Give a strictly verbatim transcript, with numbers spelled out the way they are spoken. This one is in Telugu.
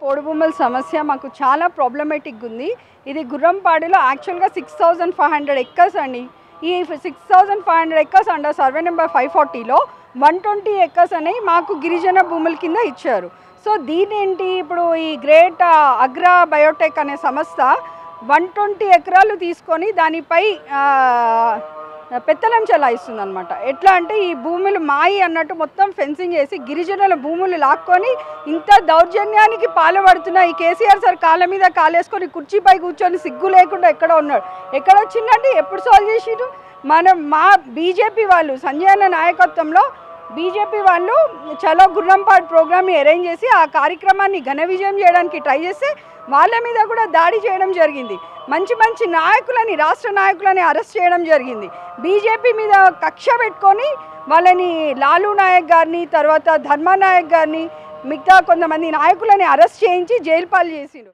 पोडुबొమ్మల సమస్య మాకు చాలా ప్రాబ్లమాటిక్ ఉంది। ఇది గుర్రంపాడిలో యాక్చువల్ గా six thousand five hundred acres అండి। ఈ six thousand five hundred acres under survey number five forty లో వన్ ట్వంటీ ఎకర్స్ అనే మాకు గిరిజన భూముల కింద ఇచ్చారు। సో దీనేంటి ఇప్పుడు ఈ గ్రేట్ అగ్రా బయోటెక్ అనే సంస్థ వన్ ట్వంటీ ఎకరాలు తీసుకొని దానిపై పెత్తనం చెలాయిస్తుందన్నమాట। ఎట్లా అంటే ఈ భూములు మాయి అన్నట్టు మొత్తం ఫెన్సింగ్ చేసి గిరిజనుల భూములు లాక్కొని ఇంత దౌర్జన్యానికి పాల్పడుతున్న ఈ కేసీఆర్ సార్ కాళ్ళ మీద కాలేసుకొని కుర్చీపై కూర్చొని సిగ్గు లేకుండా ఎక్కడ ఉన్నాడు, ఎక్కడ వచ్చిందంటే ఎప్పుడు సాల్వ్ చేసిరు మనం మా బీజేపీ వాళ్ళు సంజయ్ అన్న నాయకత్వంలో బీజేపీ వాళ్ళు చలో గుర్రంపాడు ప్రోగ్రామ్ని అరేంజ్ చేసి ఆ కార్యక్రమాన్ని ఘన విజయం చేయడానికి ట్రై చేస్తే వాళ్ళ మీద కూడా దాడి చేయడం జరిగింది। మంచి మంచి నాయకులని రాష్ట్ర నాయకులని అరెస్ట్ చేయడం జరిగింది। బీజేపీ మీద కక్ష పెట్టుకొని వాళ్ళని లాలూ నాయక్ గారిని తర్వాత ధర్మానాయక్ గారిని మిగతా కొంతమంది నాయకులని అరెస్ట్ చేయించి జైలు పాలు చేసిండు।